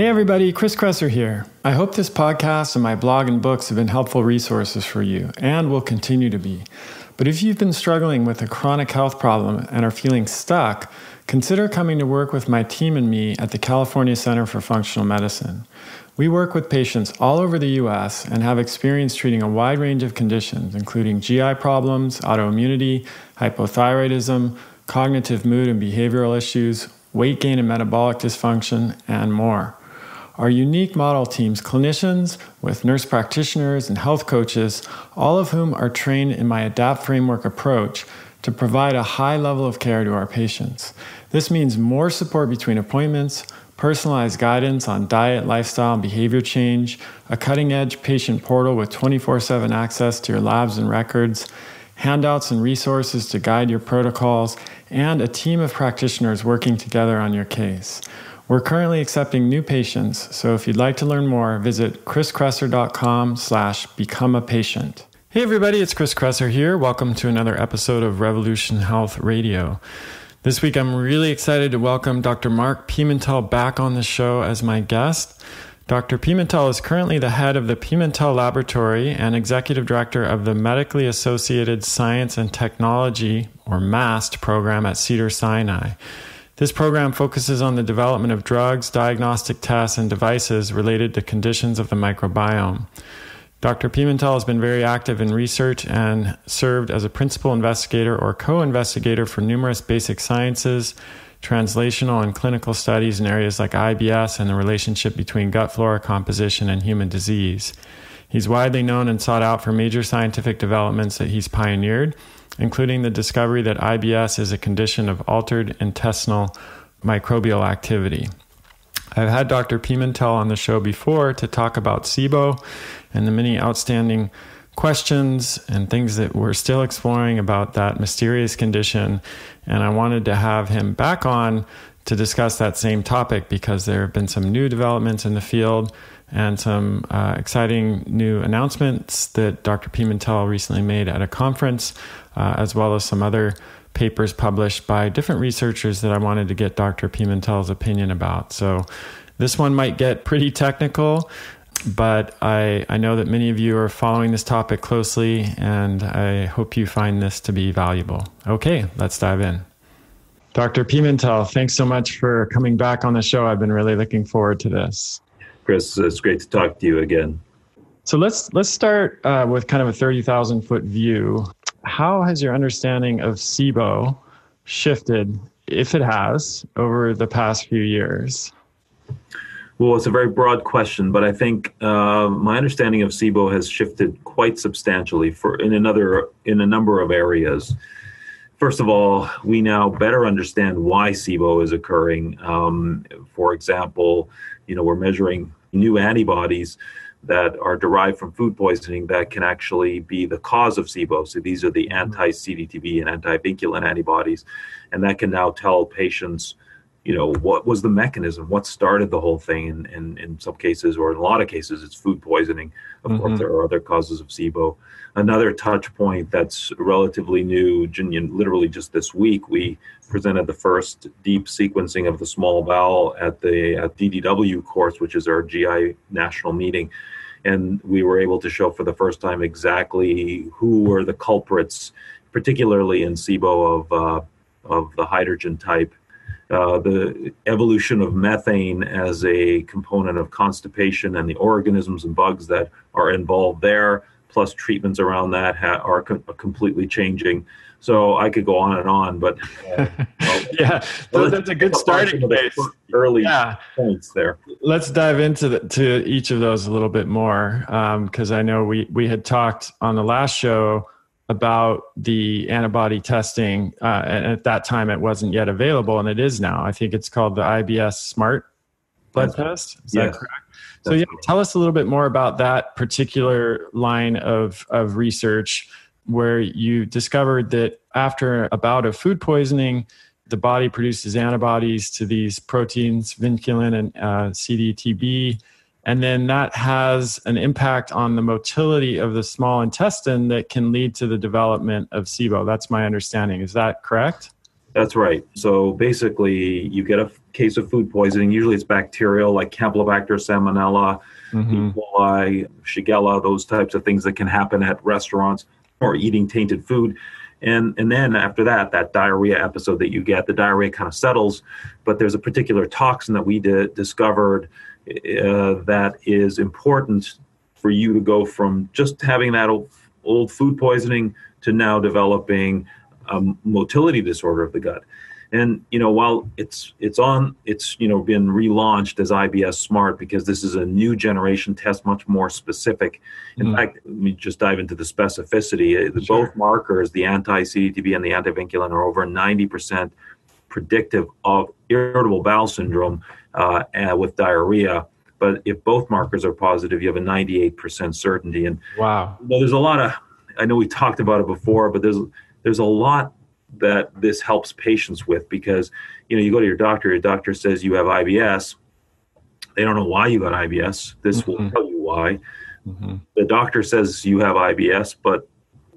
Hey everybody, Chris Kresser here. I hope this podcast and my blog and books have been helpful resources for you, and will continue to be. But if you've been struggling with a chronic health problem and are feeling stuck, consider coming to work with my team and me at the California Center for Functional Medicine. We work with patients all over the U.S. and have experience treating a wide range of conditions, including GI problems, autoimmunity, hypothyroidism, cognitive mood and behavioral issues, weight gain and metabolic dysfunction, and more. Our unique model teams clinicians with nurse practitioners and health coaches, all of whom are trained in my ADAPT framework approach to provide a high level of care to our patients. This means more support between appointments, personalized guidance on diet, lifestyle, and behavior change, a cutting-edge patient portal with 24/7 access to your labs and records, handouts and resources to guide your protocols, and a team of practitioners working together on your case. We're currently accepting new patients, so if you'd like to learn more, visit chriskresser.com/become a patient. Hey everybody, it's Chris Kresser here. Welcome to another episode of Revolution Health Radio. This week I'm really excited to welcome Dr. Mark Pimentel back on the show as my guest. Dr. Pimentel is currently the head of the Pimentel Laboratory and executive director of the Medically Associated Science and Technology, or MAST, program at Cedars-Sinai. This program focuses on the development of drugs, diagnostic tests, and devices related to conditions of the microbiome. Dr. Pimentel has been very active in research and served as a principal investigator or co-investigator for numerous basic sciences, translational and clinical studies in areas like IBS and the relationship between gut flora composition and human disease. He's widely known and sought out for major scientific developments that he's pioneered, including the discovery that IBS is a condition of altered intestinal microbial activity. I've had Dr. Pimentel on the show before to talk about SIBO and the many outstanding questions and things that we're still exploring about that mysterious condition. And I wanted to have him back on to discuss that same topic because there have been some new developments in the field and some exciting new announcements that Dr. Pimentel recently made at a conference, as well as some other papers published by different researchers that I wanted to get Dr. Pimentel's opinion about. So this one might get pretty technical, but I know that many of you are following this topic closely, and I hope you find this to be valuable. Okay, let's dive in. Dr. Pimentel, thanks so much for coming back on the show. I've been really looking forward to this. Chris, it's great to talk to you again. So let's start with kind of a 30,000 foot view. How has your understanding of SIBO shifted, if it has, over the past few years? Well, it's a very broad question, but I think my understanding of SIBO has shifted quite substantially in a number of areas. First of all, we now better understand why SIBO is occurring. For example, we're measuring new antibodies that are derived from food poisoning that can actually be the cause of SIBO. So these are the anti-CDTB and anti-vinculin antibodies, and that can now tell patients, what was the mechanism, what started the whole thing. And in some cases, or in a lot of cases, it's food poisoning. Of course, there are other causes of SIBO. Another touch point that's relatively new, literally just this week, we presented the first deep sequencing of the small bowel at the DDW course, which is our GI national meeting. And we were able to show for the first time exactly who were the culprits, particularly in SIBO of the hydrogen type. The evolution of methane as a component of constipation and the organisms and bugs that are involved there, plus treatments around that are completely changing. So I could go on and on, but yeah, that's a good starting place. Early points there. Let's dive into to each of those a little bit more, because I know we had talked on the last show about the antibody testing, and at that time it wasn't yet available, and it is now. I think it's called the IBS smart blood test. Is that correct? So yeah, tell us a little bit more about that particular line of research where you discovered that after a bout of food poisoning, the body produces antibodies to these proteins, vinculin and CDTB, and then that has an impact on the motility of the small intestine that can lead to the development of SIBO. That's my understanding. Is that correct? That's right. So basically, you get a case of food poisoning. Usually it's bacterial, like Campylobacter, Salmonella, E. coli, Shigella, those types of things that can happen at restaurants or eating tainted food. And then after that, that diarrhea episode that you get, the diarrhea kind of settles, but there's a particular toxin that we discovered that is important for you to go from just having that old food poisoning to now developing a motility disorder of the gut. And, you know, while it's been relaunched as IBS smart because this is a new generation test, much more specific. In fact, let me just dive into the specificity. Sure. Both markers, the anti-CDTB and the anti-vinculin, are over 90% predictive of irritable bowel syndrome with diarrhea. But if both markers are positive, you have a 98% certainty. And wow, you know, there's a lot of, I know we talked about it before, but there's a lot that this helps patients with, because, you know, you go to your doctor says you have IBS. They don't know why you got IBS. This will tell you why. The doctor says you have IBS, but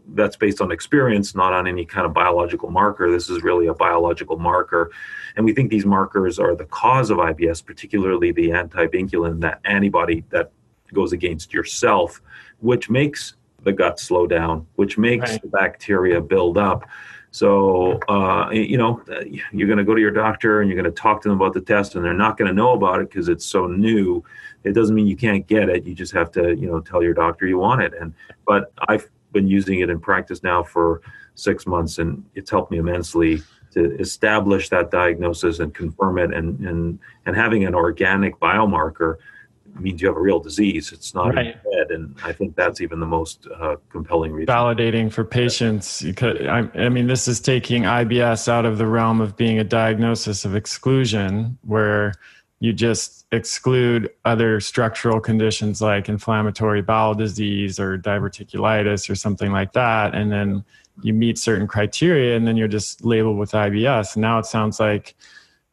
that's based on experience, not on any kind of biological marker. This is really a biological marker. And we think these markers are the cause of IBS, particularly the anti-vinculin, that antibody that goes against yourself, which makes the gut slow down, which makes the bacteria build up. So, you know, you're going to go to your doctor and you're going to talk to them about the test, and they're not going to know about it because it's so new. It doesn't mean you can't get it. You just have to, you know, tell your doctor you want it. But I've been using it in practice now for 6 months, and it's helped me immensely to establish that diagnosis and confirm it. And having an organic biomarker means you have a real disease. It's not in your head. And I think that's even the most compelling reason. Validating for patients. I mean, this is taking IBS out of the realm of being a diagnosis of exclusion, where you just exclude other structural conditions like inflammatory bowel disease or diverticulitis or something like that. And then you meet certain criteria, and then you're just labeled with IBS. And now it sounds like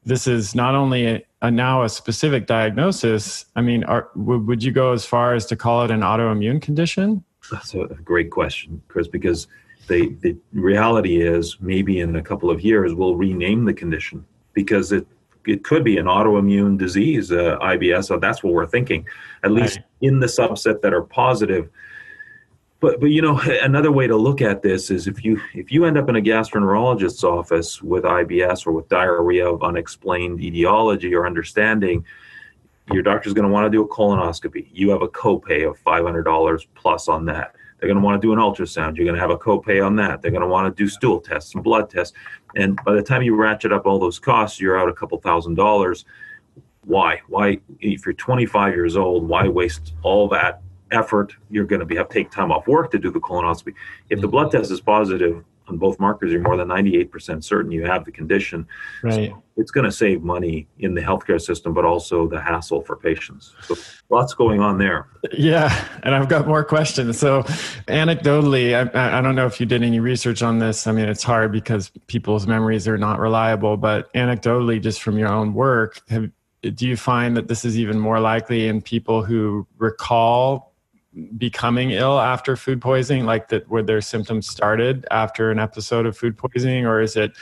this is not only now a specific diagnosis. I mean, would you go as far as to call it an autoimmune condition? That's a great question, Chris, because the reality is maybe in a couple of years we'll rename the condition, because it could be an autoimmune disease, IBS. So that's what we're thinking, at least in the subset that are positive. But you know, another way to look at this is if you end up in a gastroenterologist's office with IBS or with diarrhea of unexplained etiology or understanding, your doctor's going to want to do a colonoscopy. You have a copay of $500 plus on that. They're going to want to do an ultrasound. You're going to have a copay on that. They're going to want to do stool tests and blood tests. And by the time you ratchet up all those costs, you're out a couple $1,000s. Why, if you're 25 years old, why waste all that effort? You're going to take time off work to do the colonoscopy. If the blood test is positive on both markers, you're more than 98% certain you have the condition. Right. So it's going to save money in the healthcare system, but also the hassle for patients. So lots going on there. Yeah. And I've got more questions. So anecdotally, I don't know if you did any research on this. I mean, it's hard because people's memories are not reliable, but anecdotally, just from your own work, do you find that this is even more likely in people who recall becoming ill after food poisoning, like that, where their symptoms started after an episode of food poisoning? Or is it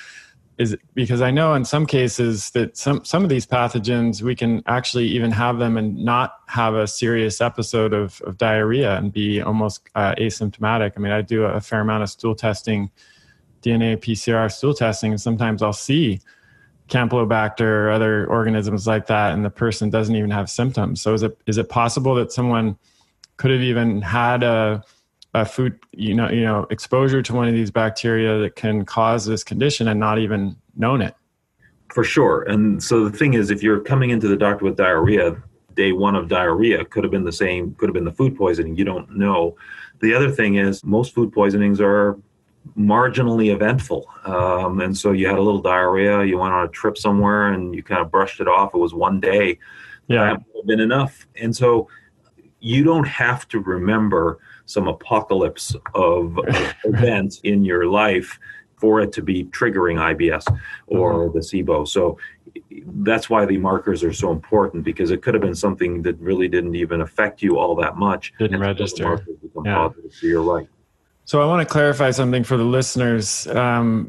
because I know in some cases that some of these pathogens, we can actually even have them and not have a serious episode of diarrhea and be almost asymptomatic. I mean, I do a fair amount of stool testing, DNA PCR stool testing, and sometimes I'll see Campylobacter or other organisms like that, and the person doesn't even have symptoms. So is it possible that someone could have even had a food, you know, exposure to one of these bacteria that can cause this condition and not even known it? For sure. And so the thing is, if you're coming into the doctor with diarrhea, day one of diarrhea could have been the same, could have been the food poisoning. You don't know. The other thing is most food poisonings are marginally eventful. And so you had a little diarrhea, you went on a trip somewhere and you kind of brushed it off. It was one day. Yeah. That would have been enough. And so you don't have to remember some apocalypse of events in your life for it to be triggering IBS or the SIBO. So that's why the markers are so important, because it could have been something that really didn't even affect you all that much. Didn't register. Markers become positive, so you're right. So I want to clarify something for the listeners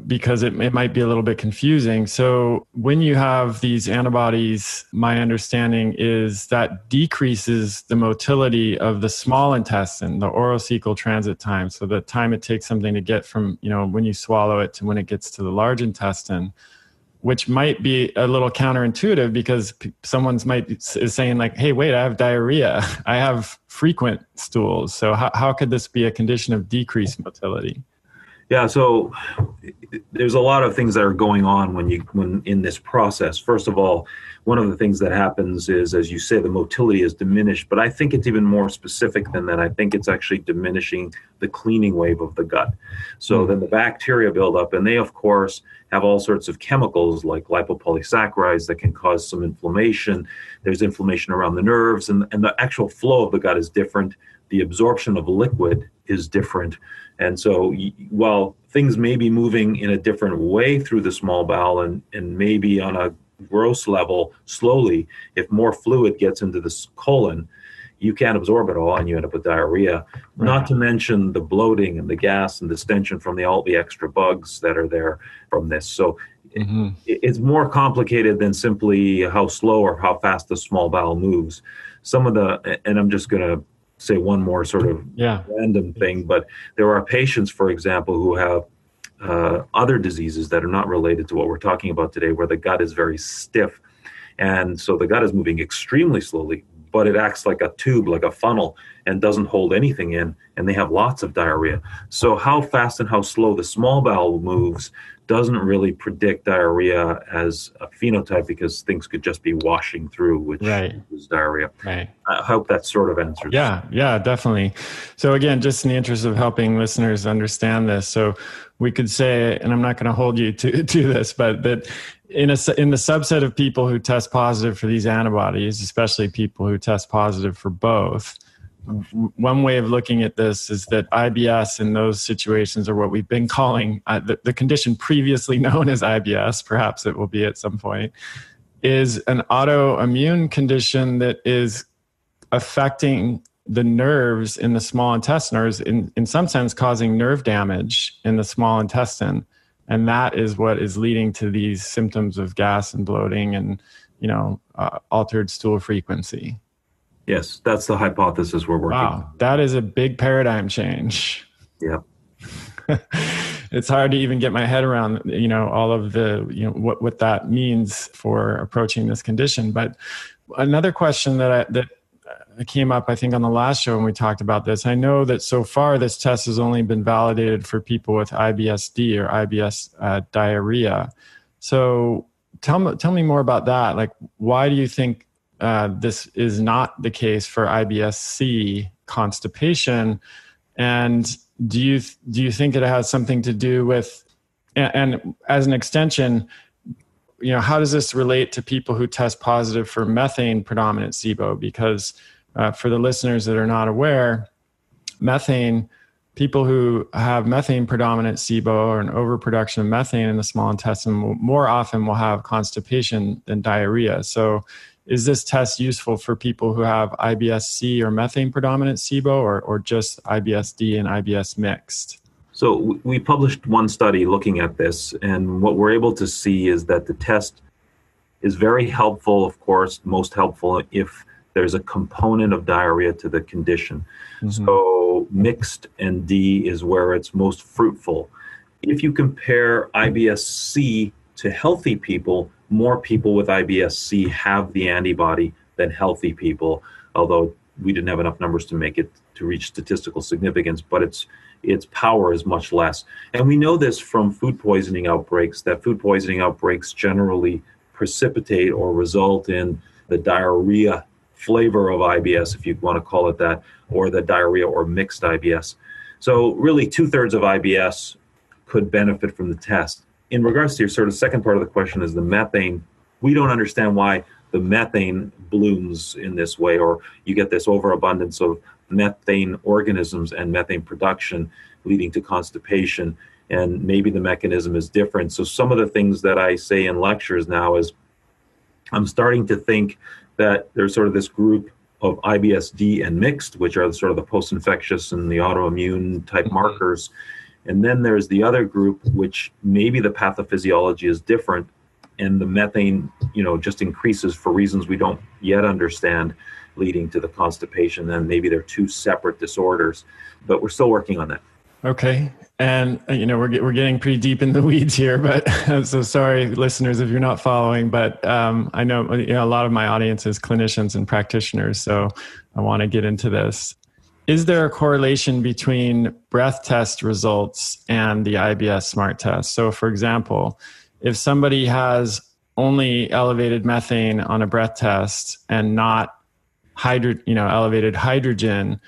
because it might be a little bit confusing. So when you have these antibodies, my understanding is that decreases the motility of the small intestine, the orocecal transit time. So the time it takes something to get from, you know, when you swallow it to when it gets to the large intestine, which might be a little counterintuitive because someone's is saying like, hey, wait, I have diarrhea. I have frequent stools. So how could this be a condition of decreased motility? Yeah, so there's a lot of things that are going on when in this process. First of all, one of the things that happens is, as you say, the motility is diminished, but I think it's even more specific than that. I think it's actually diminishing the cleaning wave of the gut. So then the bacteria build up, and they, of course, have all sorts of chemicals like lipopolysaccharides that can cause some inflammation. There's inflammation around the nerves, and the actual flow of the gut is different. The absorption of liquid is different. And so while things may be moving in a different way through the small bowel and maybe on a gross level slowly, if more fluid gets into the colon, you can't absorb it all and you end up with diarrhea, right. Not to mention the bloating and the gas and the stench from all the extra bugs that are there from this. So it's more complicated than simply how slow or how fast the small bowel moves. And I'm just going to say one more sort of random thing, but there are patients, for example, who have other diseases that are not related to what we're talking about today, where the gut is very stiff. And so the gut is moving extremely slowly, but it acts like a tube, like a funnel, and doesn't hold anything in, and they have lots of diarrhea. So how fast and how slow the small bowel moves doesn't really predict diarrhea as a phenotype, because things could just be washing through, which is diarrhea. Right. I hope that sort of answers. Yeah, definitely. So again, just in the interest of helping listeners understand this, so we could say, and I'm not going to hold you to this, but that in the subset of people who test positive for these antibodies, especially people who test positive for both, one way of looking at this is that IBS in those situations are what we've been calling the condition previously known as IBS, perhaps it will be at some point, is an autoimmune condition that is affecting the nerves in the small intestine, or is in some sense causing nerve damage in the small intestine. And that is what is leading to these symptoms of gas and bloating and, altered stool frequency. Yes, that's the hypothesis we're working on. Wow, that is a big paradigm change. Yeah. It's hard to even get my head around, all of the, what that means for approaching this condition. But another question that came up, I think, on the last show when we talked about this, I know that so far this test has only been validated for people with IBS-D or IBS diarrhea. So tell me more about that. Like, why do you think this is not the case for IBS-C constipation, and do you think it has something to do with, and as an extension, how does this relate to people who test positive for methane predominant SIBO? Because for the listeners that are not aware, people who have methane predominant SIBO or an overproduction of methane in the small intestine more often will have constipation than diarrhea. So is this test useful for people who have IBS-C or methane predominant SIBO, or just IBS-D and IBS mixed? So we published one study looking at this, and what we're able to see is that the test is very helpful, of course, most helpful if there's a component of diarrhea to the condition. Mm-hmm. So mixed and D is where it's most fruitful. If you compare IBS-C to healthy people, more people with IBS-C have the antibody than healthy people, although we didn't have enough numbers to make it to reach statistical significance, but its power is much less. And we know this from food poisoning outbreaks, that food poisoning outbreaks generally precipitate or result in the diarrhea flavor of IBS, if you want to call it that, or the diarrhea or mixed IBS. So really 2/3 of IBS could benefit from the test. In regards to your sort of second part of the question is the methane, we don't understand why the methane blooms in this way, or you get this overabundance of methane organisms and methane production leading to constipation, and maybe the mechanism is different. So some of the things that I say in lectures now is I'm starting to think that there's sort of this group of IBS-D and mixed, which are sort of the post-infectious and the autoimmune type markers. And then there's the other group, which maybe the pathophysiology is different, and the methane, you know, just increases for reasons we don't yet understand, leading to the constipation. Then maybe they're two separate disorders, but we're still working on that. Okay. And, you know, we're getting pretty deep in the weeds here, but I'm so sorry, listeners, if you're not following, but I know, you know, a lot of my audience is clinicians and practitioners, so I want to get into this. Is there a correlation between breath test results and the IBS smart test? So, for example, if somebody has only elevated methane on a breath test and not elevated hydrogen,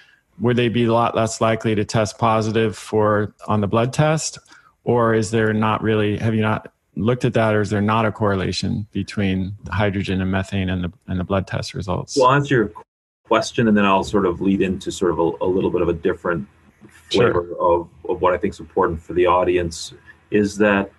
would they be a lot less likely to test positive for on the blood test? Or is there not really, have you not looked at that, or is there not a correlation between the hydrogen and methane and the blood test results? Well, I'll answer your question, and then I'll sort of lead into sort of a little bit of a different flavor of what I think is important for the audience, is that,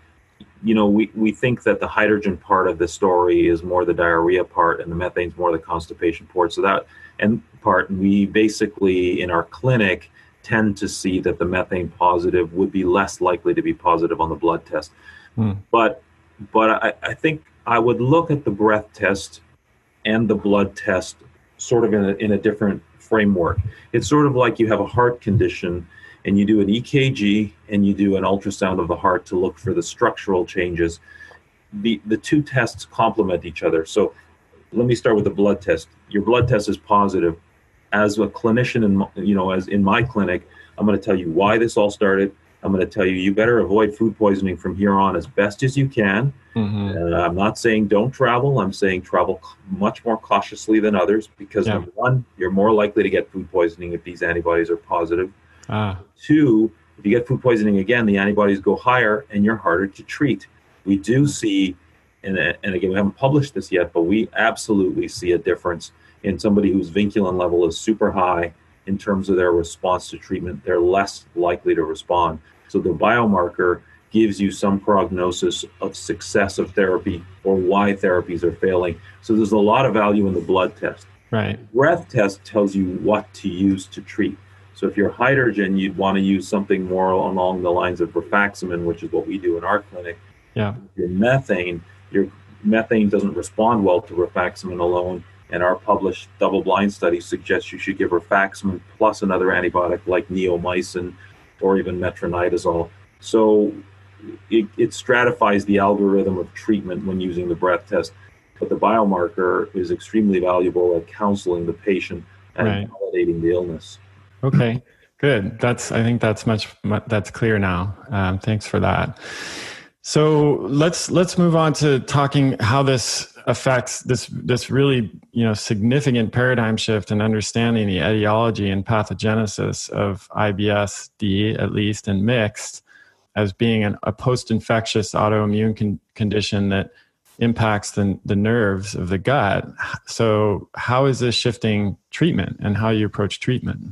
you know, we think that the hydrogen part of the story is more the diarrhea part, and the methane's more the constipation part. So that and we basically in our clinic tend to see that the methane positive would be less likely to be positive on the blood test. But I think I would look at the breath test and the blood test sort of in a different framework. It's sort of like you have a heart condition, and you do an EKG and you do an ultrasound of the heart to look for the structural changes. The two tests complement each other. So let me start with the blood test. Your blood test is positive. As a clinician, as in my clinic, I'm going to tell you why this all started. I'm going to tell you, you better avoid food poisoning from here on as best as you can. I'm not saying don't travel. I'm saying travel much more cautiously than others, because number one, you're more likely to get food poisoning if these antibodies are positive. Two, if you get food poisoning again, the antibodies go higher and you're harder to treat. We do see, and again, we haven't published this yet, but we absolutely see a difference in somebody whose vinculin level is super high in terms of their response to treatment. They're less likely to respond. So the biomarker gives you some prognosis of success of therapy or why therapies are failing. So there's a lot of value in the blood test. Right. The breath test tells you what to use to treat. So if you're hydrogen, you'd want to use something more along the lines of rifaximin, which is what we do in our clinic. Yeah. Your methane doesn't respond well to rifaximin alone, and our published double-blind study suggests you should give rifaximin plus another antibiotic like neomycin or even metronidazole. So it stratifies the algorithm of treatment when using the breath test, but the biomarker is extremely valuable at counseling the patient and validating the illness. Okay, good. I think that's clear now. Thanks for that. So let's move on to talking how this affects this really, you know, significant paradigm shift in understanding the etiology and pathogenesis of IBS-D, at least, and mixed, as being a post-infectious autoimmune condition that impacts the nerves of the gut. So how is this shifting treatment and how you approach treatment?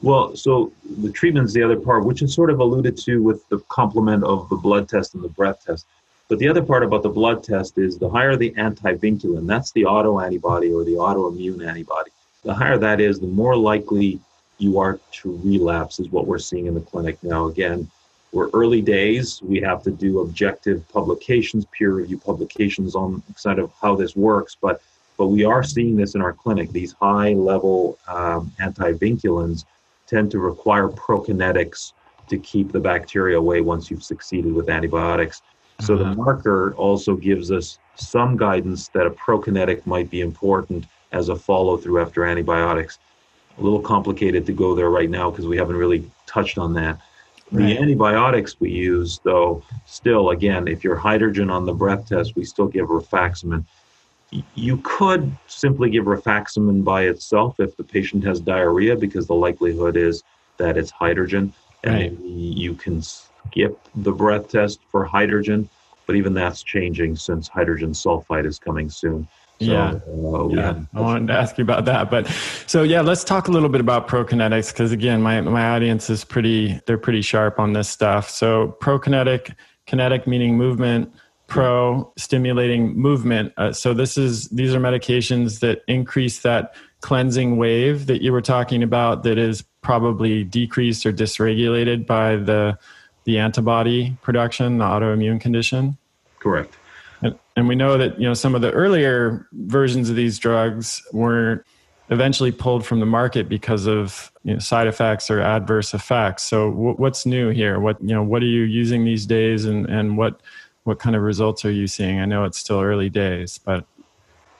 Well, so the treatment is the other part, which is sort of alluded to with the complement of the blood test and the breath test. But the other part about the blood test is the higher the anti-vinculin, that's the autoantibody or the autoimmune antibody. The higher that is, the more likely you are to relapse, is what we're seeing in the clinic now. Again, we're early days. We have to do objective publications, peer review publications on side of how this works. But we are seeing this in our clinic. These high-level anti-vinculins tend to require prokinetics to keep the bacteria away once you've succeeded with antibiotics. So the marker also gives us some guidance that a prokinetic might be important as a follow-through after antibiotics. A little complicated to go there right now because we haven't really touched on that. Right. The antibiotics we use, though, still, again, if you're hydrogen on the breath test, we still give rifaximin. You could simply give rifaximin by itself if the patient has diarrhea, because the likelihood is that it's hydrogen. And you can skip the breath test for hydrogen, but even that's changing since hydrogen sulfide is coming soon. So, I wanted to ask you about that. But so, let's talk a little bit about prokinetics, because, again, my audience is they're pretty sharp on this stuff. So kinetic meaning movement, pro stimulating movement. So these are medications that increase that cleansing wave that you were talking about that is probably decreased or dysregulated by the antibody production, the autoimmune condition? Correct. And we know that, you know, some of the earlier versions of these drugs were eventually pulled from the market because of, you know, side effects or adverse effects. So what's new here? What, you know, what are you using these days, and what kind of results are you seeing? I know it's still early days, but.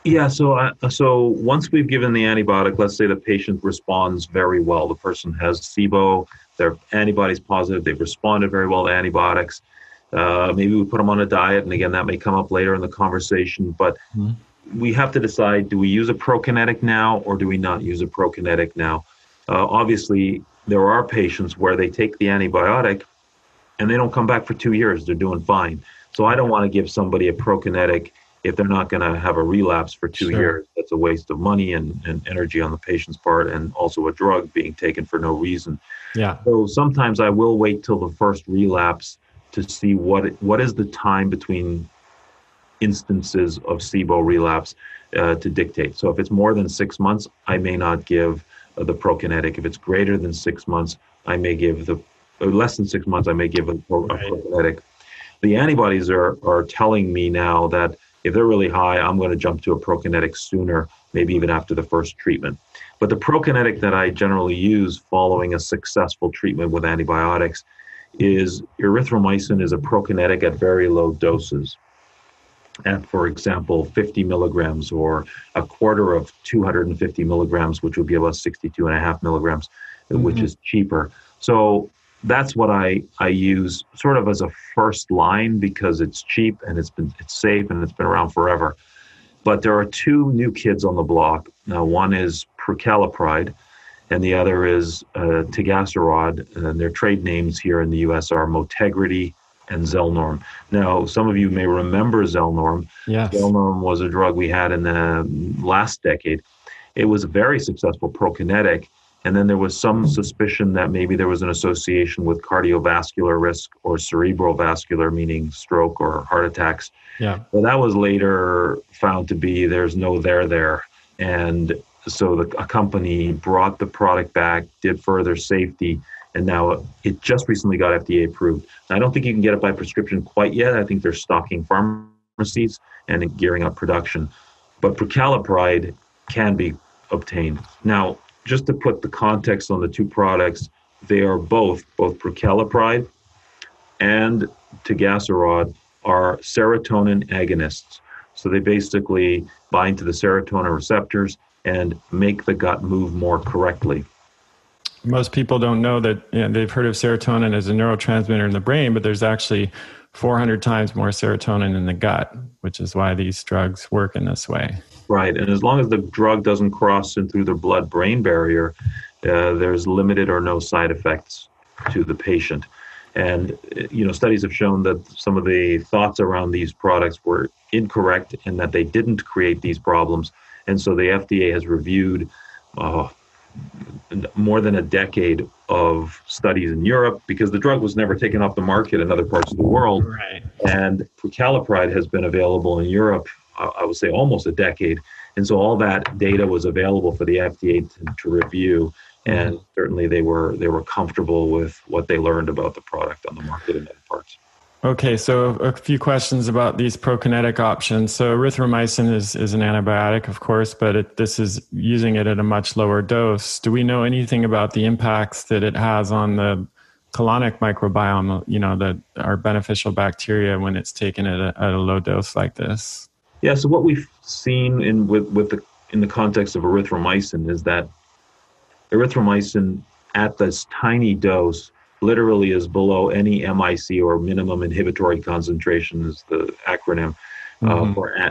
Yeah, so once we've given the antibiotic, let's say the patient responds very well. The person has SIBO, their antibody's positive, they've responded very well to antibiotics. Maybe we put them on a diet, and again, that may come up later in the conversation, but we have to decide, do we use a prokinetic now or do we not use a prokinetic now? Obviously, there are patients where they take the antibiotic and they don't come back for 2 years. They're doing fine. So I don't want to give somebody a prokinetic if they're not going to have a relapse for two years. That's a waste of money and energy on the patient's part, and also a drug being taken for no reason. Yeah. So sometimes I will wait till the first relapse to see what is the time between instances of SIBO relapse to dictate. So if it's more than 6 months, I may not give the prokinetic. If it's greater than 6 months, I may give the, or less than 6 months, I may give a prokinetic. The antibodies are telling me now that if they're really high, I'm going to jump to a prokinetic sooner, maybe even after the first treatment. But the prokinetic that I generally use following a successful treatment with antibiotics is erythromycin is a prokinetic at very low doses. At, for example, 50 milligrams or a quarter of 250 milligrams, which will give us 62.5 milligrams, which is cheaper. So that's what I use sort of as a first line because it's cheap and it's safe and it's been around forever. But there are two new kids on the block. Now, one is prucalopride and the other is tegaserod, and their trade names here in the U.S. are Motegrity and Zelnorm. Now, some of you may remember Zelnorm. Yes. Zelnorm was a drug we had in the last decade. It was a very successful prokinetic. And then there was some suspicion that maybe there was an association with cardiovascular risk or cerebrovascular, meaning stroke or heart attacks. Yeah. Well, that was later found to be there's no there there. And so a company brought the product back, did further safety, and now it just recently got FDA approved. Now, I don't think you can get it by prescription quite yet. I think they're stocking pharmacies and gearing up production. But prucalopride can be obtained. Now, just to put the context on the two products, they are both prucalopride and tegaserod are serotonin agonists. So they basically bind to the serotonin receptors and make the gut move more correctly. Most people don't know that, you know, they've heard of serotonin as a neurotransmitter in the brain, but there's actually 400 times more serotonin in the gut, which is why these drugs work in this way. Right. And as long as the drug doesn't cross in through the blood-brain barrier, there's limited or no side effects to the patient. And, you know, studies have shown that some of the thoughts around these products were incorrect and that they didn't create these problems. And so the FDA has reviewed more than a decade of studies in Europe because the drug was never taken off the market in other parts of the world. Right. And prucalopride has been available in Europe, I would say almost a decade. And so all that data was available for the FDA to review. And certainly they were comfortable with what they learned about the product on the market in other parts. Okay, so a few questions about these prokinetic options. So erythromycin is an antibiotic, of course, but this is using it at a much lower dose. Do we know anything about the impacts that it has on the colonic microbiome, you know, that are beneficial bacteria when it's taken at a low dose like this? Yeah, so what we've seen in the context of erythromycin is that erythromycin at this tiny dose literally is below any MIC or minimum inhibitory concentration is the acronym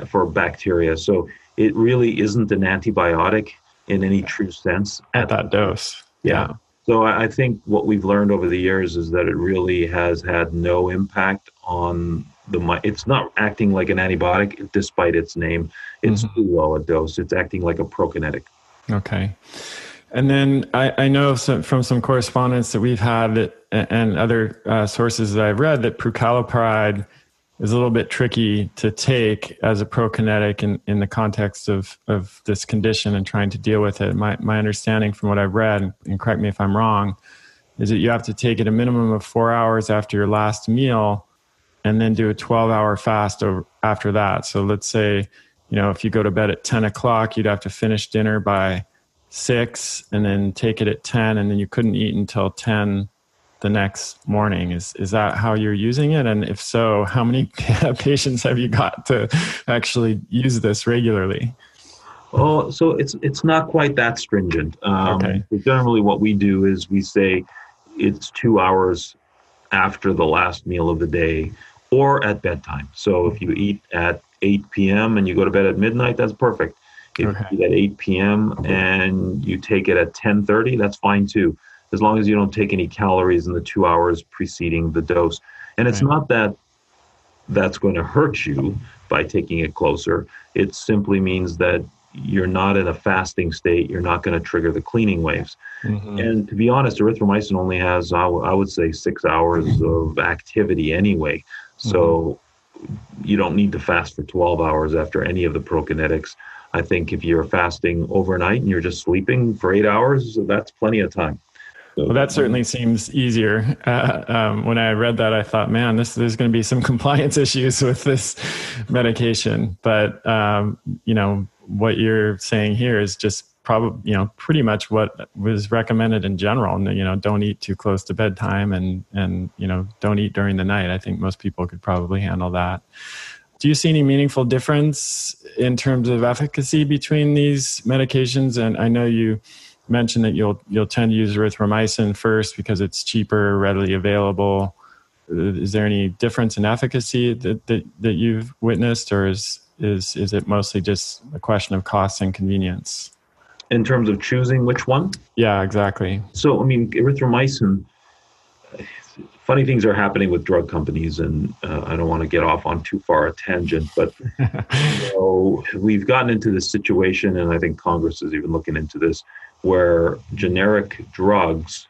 for bacteria. So it really isn't an antibiotic in any true sense at that dose. Yeah. So I think what we've learned over the years is that it really has had no impact on it's not acting like an antibiotic despite its name. It's too low a dose. It's acting like a prokinetic. Okay. And then I know from some correspondence that we've had and other sources that I've read that prucalopride is a little bit tricky to take as a prokinetic in the context of this condition and trying to deal with it. My understanding from what I've read, and correct me if I'm wrong, is that you have to take it a minimum of 4 hours after your last meal and then do a 12-hour fast after that. So let's say, if you go to bed at 10 o'clock, you'd have to finish dinner by 6 and then take it at 10, and then you couldn't eat until 10 the next morning. Is that how you're using it? And if so, how many patients have you got to actually use this regularly? Oh, so it's not quite that stringent. Okay. Generally what we do is we say it's 2 hours after the last meal of the day or at bedtime. So if you eat at 8 p.m. and you go to bed at midnight, that's perfect. If you eat at 8 p.m. and you take it at 10:30, that's fine too, as long as you don't take any calories in the 2 hours preceding the dose. And it's not that that's going to hurt you by taking it closer. It simply means that you're not in a fasting state. You're not going to trigger the cleaning waves. Mm-hmm. And to be honest, erythromycin only has, I would say, 6 hours of activity anyway. So you don't need to fast for 12 hours after any of the prokinetics. I think if you're fasting overnight and you're just sleeping for 8 hours, that's plenty of time. Well, that certainly seems easier. When I read that, I thought, man, there's going to be some compliance issues with this medication. But, what you're saying here is just probably, pretty much what was recommended in general. Don't eat too close to bedtime and don't eat during the night. I think most people could probably handle that. Do you see any meaningful difference in terms of efficacy between these medications? And I know you mentioned that you'll tend to use erythromycin first because it's cheaper, readily available. Is there any difference in efficacy that you've witnessed, or is it mostly just a question of cost and convenience? In terms of choosing which one? Yeah, exactly. So, erythromycin, funny things are happening with drug companies, and I don't want to get off on too far a tangent, but we've gotten into this situation, and I think Congress is even looking into this, where generic drugs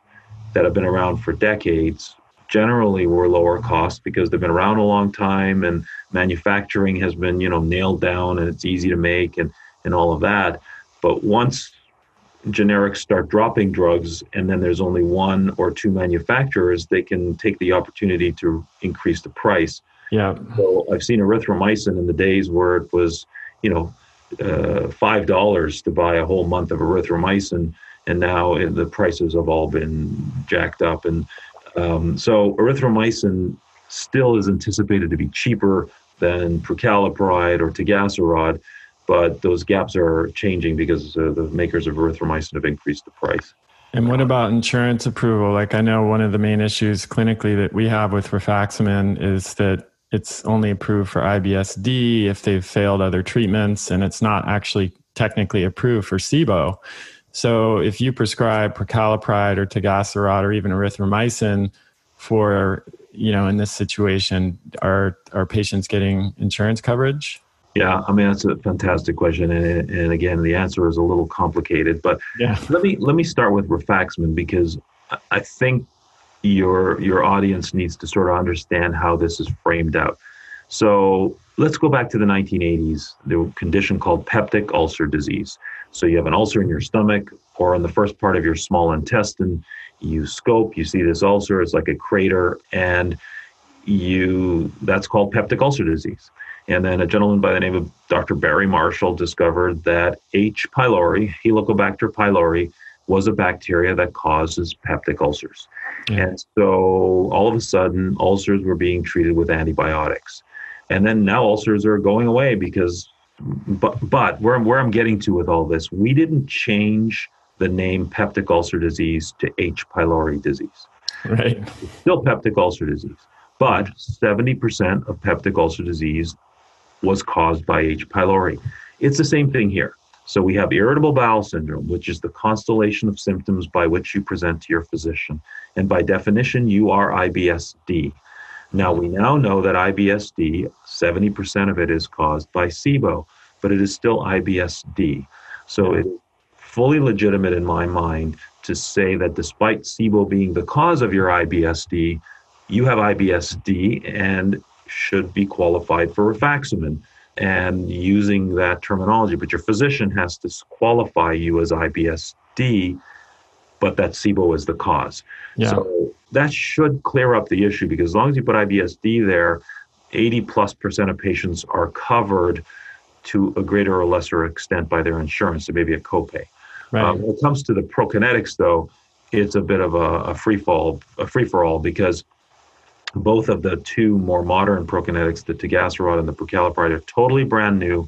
that have been around for decades generally were lower cost because they've been around a long time and manufacturing has been, nailed down, and it's easy to make and all of that. But once generics start dropping drugs and then there's only one or two manufacturers, they can take the opportunity to increase the price. Yeah. So I've seen erythromycin in the days where it was, $5 to buy a whole month of erythromycin. And now the prices have all been jacked up. And so erythromycin still is anticipated to be cheaper than prucalopride or tegaserod, but those gaps are changing because the makers of erythromycin have increased the price. And what about insurance approval? Like, I know one of the main issues clinically that we have with rifaximin is that it's only approved for IBS-D if they've failed other treatments, and it's not actually technically approved for SIBO. So if you prescribe prucalopride or tegaserod or even erythromycin for, in this situation, are patients getting insurance coverage? Yeah, that's a fantastic question. And again, the answer is a little complicated, but let me start with rifaximin, because I think your audience needs to sort of understand how this is framed out. So let's go back to the 1980s, the condition called peptic ulcer disease. So you have an ulcer in your stomach or on the first part of your small intestine, you scope, you see this ulcer, it's like a crater, and that's called peptic ulcer disease. And then a gentleman by the name of Dr. Barry Marshall discovered that H. pylori, Helicobacter pylori, was a bacteria that causes peptic ulcers. Yeah. And so all of a sudden, ulcers were being treated with antibiotics. And then now ulcers are going away because, but where I'm getting to with all this, we didn't change the name peptic ulcer disease to H. pylori disease. Right. It's still peptic ulcer disease, but 70% of peptic ulcer disease was caused by H. pylori. It's the same thing here. So we have irritable bowel syndrome, which is the constellation of symptoms by which you present to your physician. And by definition, you are IBS-D. Now, we now know that IBS-D, 70% of it is caused by SIBO, but it is still IBS-D. So it's fully legitimate in my mind to say that despite SIBO being the cause of your IBS-D, you have IBS-D, and should be qualified for rifaximin and using that terminology. But your physician has to qualify you as IBS-D, but that SIBO is the cause. Yeah. So that should clear up the issue, because as long as you put IBS-D there, 80+% of patients are covered to a greater or lesser extent by their insurance. It may be a copay. Right. When it comes to the prokinetics, though, it's a bit of a free for all, because both of the two more modern prokinetics, the tegaserod and the prucalopride, are totally brand new.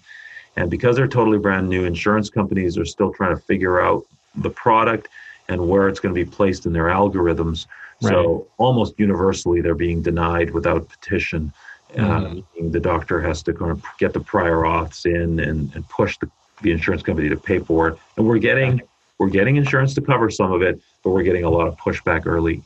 And because they're totally brand new, insurance companies are still trying to figure out the product and where it's going to be placed in their algorithms. Right. So almost universally, they're being denied without petition. The doctor has to kind of get the prior auths in and push the insurance company to pay for it. And we're getting insurance to cover some of it, but we're getting a lot of pushback early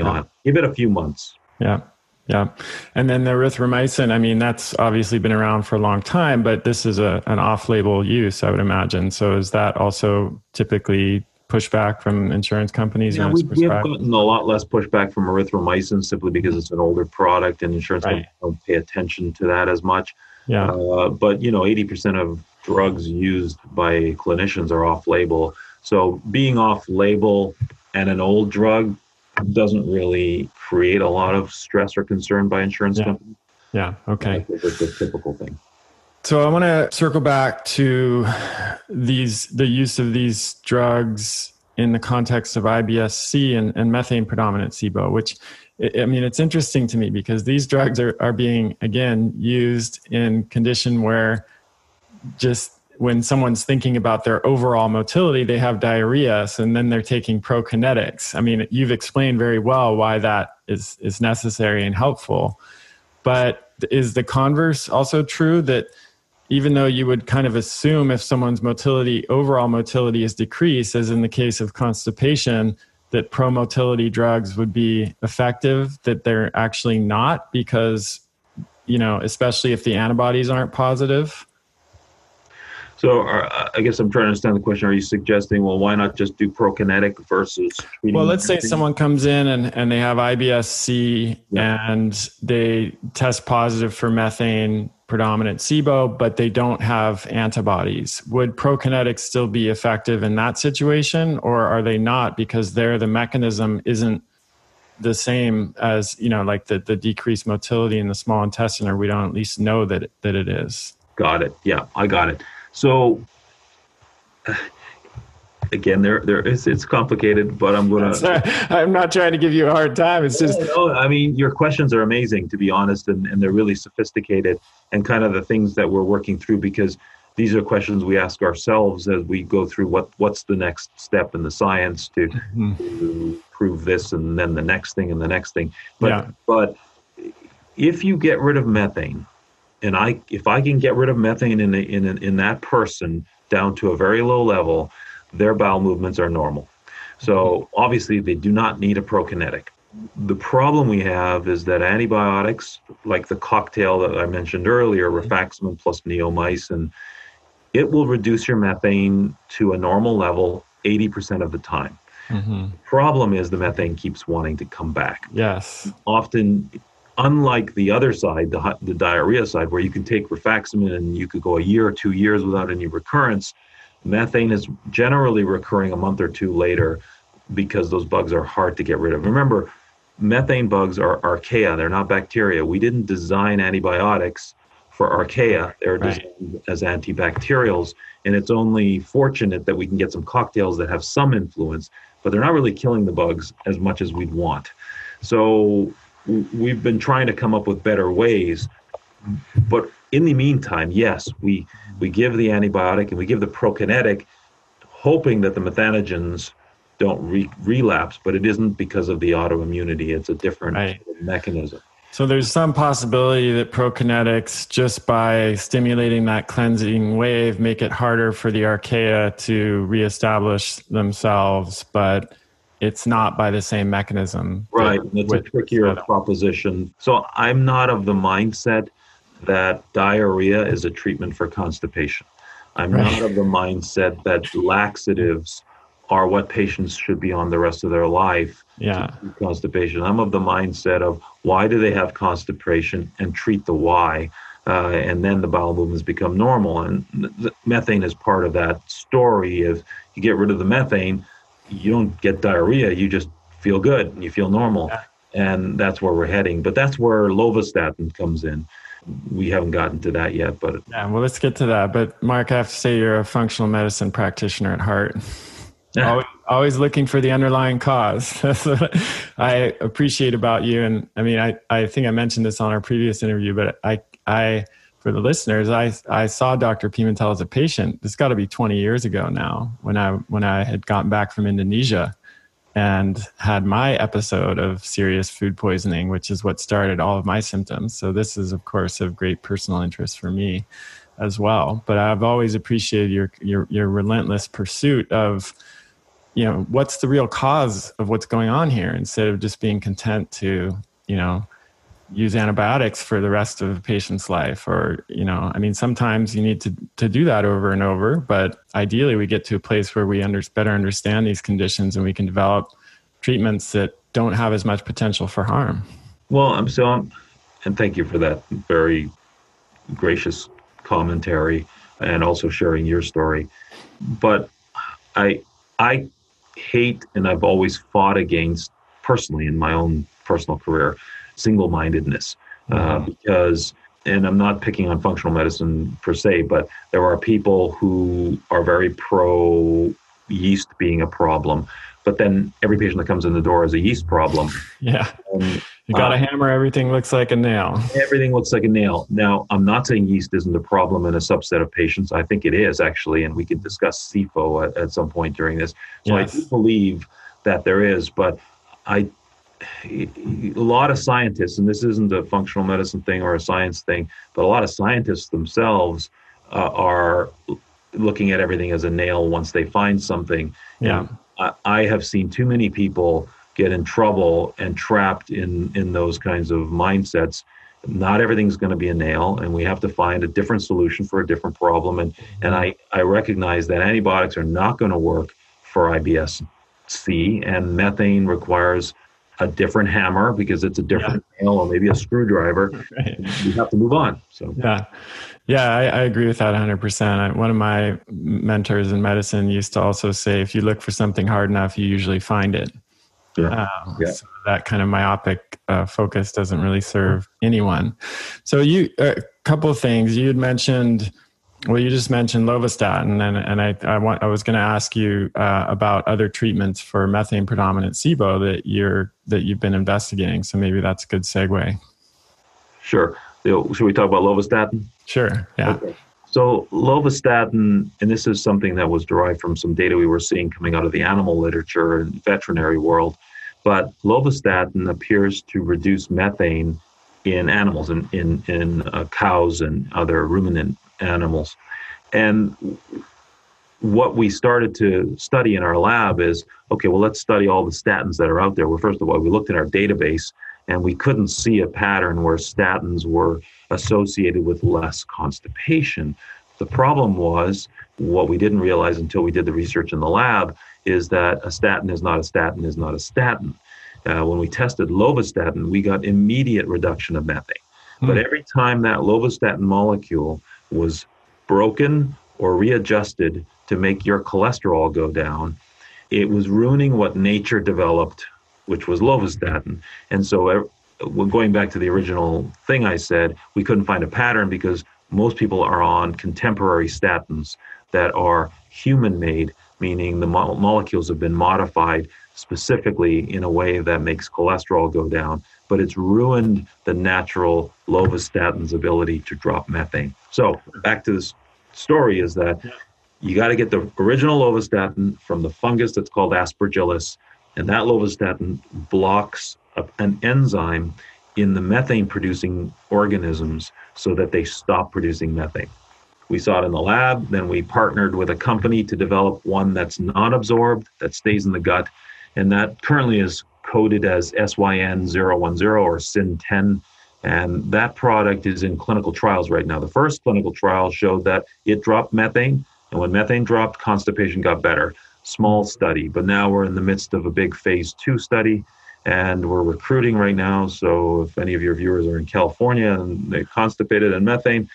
on. Give it a few months. Yeah. Yeah. And then the erythromycin, I mean, that's obviously been around for a long time, but this is an off-label use, I would imagine. So is that also typically pushback from insurance companies? Yeah, we have gotten a lot less pushback from erythromycin simply because it's an older product and insurance companies don't pay attention to that as much. Yeah. But, 80% of drugs used by clinicians are off-label. So being off-label and an old drug doesn't really create a lot of stress or concern by insurance companies. Yeah, okay. It's a typical thing. So I want to circle back to the use of these drugs in the context of IBS-C and methane-predominant SIBO, which, I mean, it's interesting to me because these drugs are being, again, used in condition where just when someone's thinking about their overall motility, they have diarrhea, and then they're taking prokinetics. I mean, you've explained very well why that is necessary and helpful. But is the converse also true, that even though you would kind of assume if someone's overall motility is decreased, as in the case of constipation, that pro-motility drugs would be effective, that they're actually not, because, especially if the antibodies aren't positive? So I guess I'm trying to understand the question. Are you suggesting, well, why not just do prokinetic versus treating? Well, let's say someone comes in and they have IBS-C and they test positive for methane predominant SIBO, but they don't have antibodies. Would prokinetics still be effective in that situation, or are they not, because there the mechanism isn't the same as, like the decreased motility in the small intestine, or we don't at least know that it is? Got it. Yeah, I got it. So, again, it's complicated, but I'm going to... I'm not trying to give you a hard time. It's just... No, I mean, your questions are amazing, to be honest, and they're really sophisticated and kind of the things that we're working through, because these are questions we ask ourselves as we go through what's the next step in the science to prove this, and then the next thing and the next thing. But if you get rid of methane... And if I can get rid of methane in that person down to a very low level, their bowel movements are normal. So obviously they do not need a prokinetic. The problem we have is that antibiotics, like the cocktail that I mentioned earlier, rifaximin plus neomycin, it will reduce your methane to a normal level 80% of the time. Mm-hmm. The problem is the methane keeps wanting to come back. Yes. Often... Unlike the other side, the diarrhea side, where you can take rifaximin and you could go a year or 2 years without any recurrence, methane is generally recurring a month or two later because those bugs are hard to get rid of. Remember, methane bugs are archaea. They're not bacteria. We didn't design antibiotics for archaea. They're designed as antibacterials. And it's only fortunate that we can get some cocktails that have some influence, but they're not really killing the bugs as much as we'd want. So... we've been trying to come up with better ways, but in the meantime, yes, we give the antibiotic and we give the prokinetic, hoping that the methanogens don't relapse, but it isn't because of the autoimmunity. It's a different mechanism. So there's some possibility that prokinetics, just by stimulating that cleansing wave, make it harder for the archaea to reestablish themselves, but... it's not by the same mechanism. Right. It's a trickier proposition. So I'm not of the mindset that diarrhea is a treatment for constipation. I'm not of the mindset that laxatives are what patients should be on the rest of their life. Yeah. Constipation. I'm of the mindset of why do they have constipation and treat the why, and then the bowel movements become normal. And the methane is part of that story. If you get rid of the methane, you don't get diarrhea. You just feel good and you feel normal. Yeah. And that's where we're heading. But that's where lovastatin comes in. We haven't gotten to that yet, but yeah, well, let's get to that. But Mark, I have to say you're a functional medicine practitioner at heart. Yeah. Always looking for the underlying cause. That's what I appreciate about you. And I mean, I think I mentioned this on our previous interview, but I for the listeners, I saw Dr. Pimentel as a patient. It's got to be 20 years ago now, when I had gotten back from Indonesia and had my episode of serious food poisoning, which is what started all of my symptoms. So this is, of course, of great personal interest for me as well. But I've always appreciated your relentless pursuit of, you know, what's the real cause of what's going on here, instead of just being content to, you know, use antibiotics for the rest of the patient's life. Or, you know, I mean, sometimes you need to do that over and over, but ideally we get to a place where we better understand these conditions and we can develop treatments that don't have as much potential for harm. Well, and thank you for that very gracious commentary and also sharing your story. But I hate, and I've always fought against, personally in my own personal career, single-mindedness, because, and I'm not picking on functional medicine per se, but there are people who are very pro yeast being a problem, but then every patient that comes in the door is a yeast problem. Yeah. You got a hammer, everything looks like a nail. Everything looks like a nail. Now, I'm not saying yeast isn't a problem in a subset of patients. I think it is, actually, and we could discuss SIFO at some point during this. So yes. I do believe that there is, but a lot of scientists, and this isn't a functional medicine thing or a science thing, but a lot of scientists themselves are looking at everything as a nail once they find something. Yeah, I have seen too many people get in trouble and trapped in those kinds of mindsets. Not everything's going to be a nail, and we have to find a different solution for a different problem. And I recognize that antibiotics are not going to work for IBS-C, and methane requires a different hammer because it's a different nail, or maybe a screwdriver. Right. You have to move on. So I agree with that 100%. One of my mentors in medicine used to also say, if you look for something hard enough, you usually find it. Yeah. So that kind of myopic focus doesn't really serve anyone. So a couple of things you had mentioned. Well, you just mentioned lovastatin, and I was going to ask you about other treatments for methane predominant SIBO that you've been investigating. So maybe that's a good segue. Sure. Should we talk about lovastatin? Sure. Yeah. Okay. So lovastatin, and this is something that was derived from some data we were seeing coming out of the animal literature and veterinary world, but lovastatin appears to reduce methane in animals, in cows and other ruminant animals. And what we started to study in our lab is, okay, well, let's study all the statins that are out there. Well, first of all, we looked in our database and we couldn't see a pattern where statins were associated with less constipation. The problem was, what we didn't realize until we did the research in the lab, is that a statin is not a statin is not a statin. When we tested lovastatin, we got immediate reduction of methane. But every time that lovastatin molecule was broken or readjusted to make your cholesterol go down, it was ruining what nature developed, which was lovastatin. And so going back to the original thing I said, we couldn't find a pattern because most people are on contemporary statins that are human-made, meaning the molecules have been modified specifically in a way that makes cholesterol go down, but it's ruined the natural lovastatin's ability to drop methane. So back to this story is that you got to get the original lovastatin from the fungus that's called aspergillus, and that lovastatin blocks an enzyme in the methane-producing organisms so that they stop producing methane. We saw it in the lab, then we partnered with a company to develop one that's not absorbed, that stays in the gut, and that currently is coded as SYN010 or SYN010, and that product is in clinical trials right now. The first clinical trial showed that it dropped methane, and when methane dropped, constipation got better. small study, but now we're in the midst of a big phase 2 study, and we're recruiting right now. So if any of your viewers are in California and they're constipated and methane,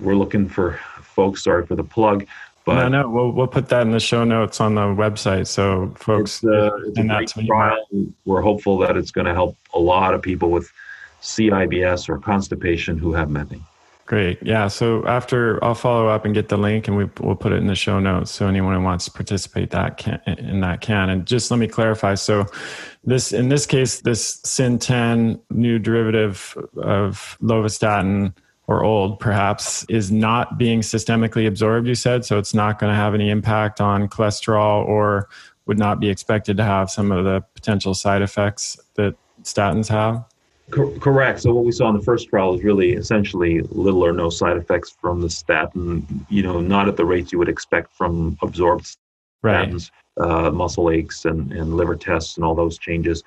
we're looking for folks. Sorry for the plug. But no, we'll put that in the show notes on the website. So folks, it's a great trial. We're hopeful that it's going to help a lot of people with CIBS or constipation who have methane. Great. Yeah. So after, I'll follow up and get the link, and we'll put it in the show notes. So anyone who wants to participate can. And just let me clarify. So in this case, this SYN010 new derivative of lovastatin, or old perhaps, is not being systemically absorbed, you said. So it's not going to have any impact on cholesterol, or would not be expected to have some of the potential side effects that statins have? Correct. So what we saw in the first trial is really essentially little or no side effects from the statin, not at the rates you would expect from absorbed statins, right. Muscle aches and liver tests and all those changes,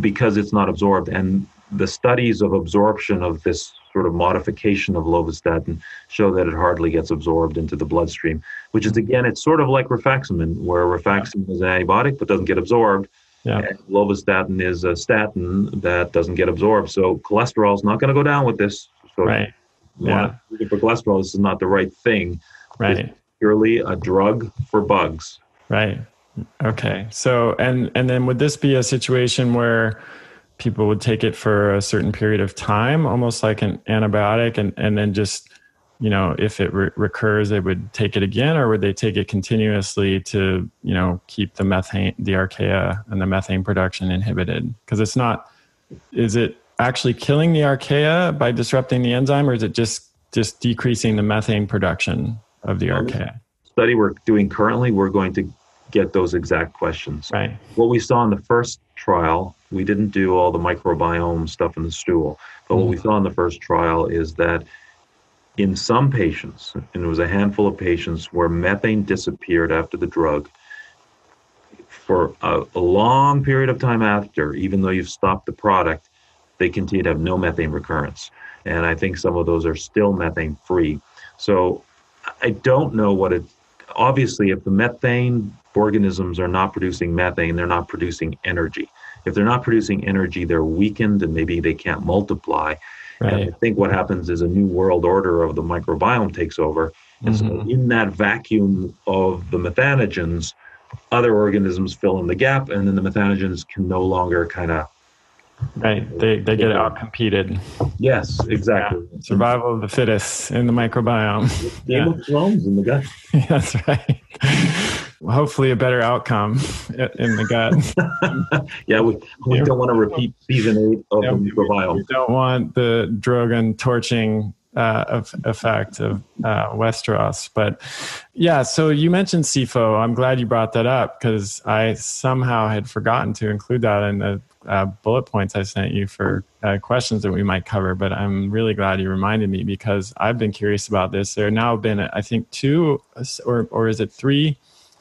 because it's not absorbed. And the studies of absorption of this sort of modification of lovastatin show that it hardly gets absorbed into the bloodstream, which is, again, it's sort of like rifaximin, where rifaximin is an antibiotic but doesn't get absorbed. Yeah. And lovastatin is a statin that doesn't get absorbed. So cholesterol is not going to go down with this. So right. Yeah. For cholesterol, this is not the right thing. Right. It's purely a drug for bugs. Right. Okay. So, and then would this be a situation where people would take it for a certain period of time, almost like an antibiotic, and then just, if it recurs, they would take it again, or would they take it continuously to, keep the methane, the archaea and the methane production inhibited? Because it's not, is it actually killing the archaea by disrupting the enzyme, or is it just decreasing the methane production of the archaea? The study we're doing currently, we're going to get those exact questions. Right. What we saw in the first trial, we didn't do all the microbiome stuff in the stool, but what we saw in the first trial is that in some patients, and it was a handful of patients, where methane disappeared after the drug for a long period of time after, even though you've stopped the product, they continue to have no methane recurrence. And I think some of those are still methane free. So I don't know obviously, if the methane organisms are not producing methane, they're not producing energy. If they're not producing energy, they're weakened and maybe they can't multiply. Right. And I think what happens is a new world order of the microbiome takes over. And so in that vacuum of the methanogens, other organisms fill in the gap, and then the methanogens can no longer kind of... Right. They get outcompeted. Yes, exactly. Yeah. Survival of the fittest in the microbiome. They look clones in the gut. That's right. Hopefully a better outcome in the gut. Yeah, we don't want to repeat season 8 of the microbiome. We don't want the drug and torching effect of Westeros. But yeah, so you mentioned SIFO. I'm glad you brought that up, because I somehow had forgotten to include that in the bullet points I sent you for questions that we might cover. But I'm really glad you reminded me, because I've been curious about this. There have now been, I think, 2 or is it 3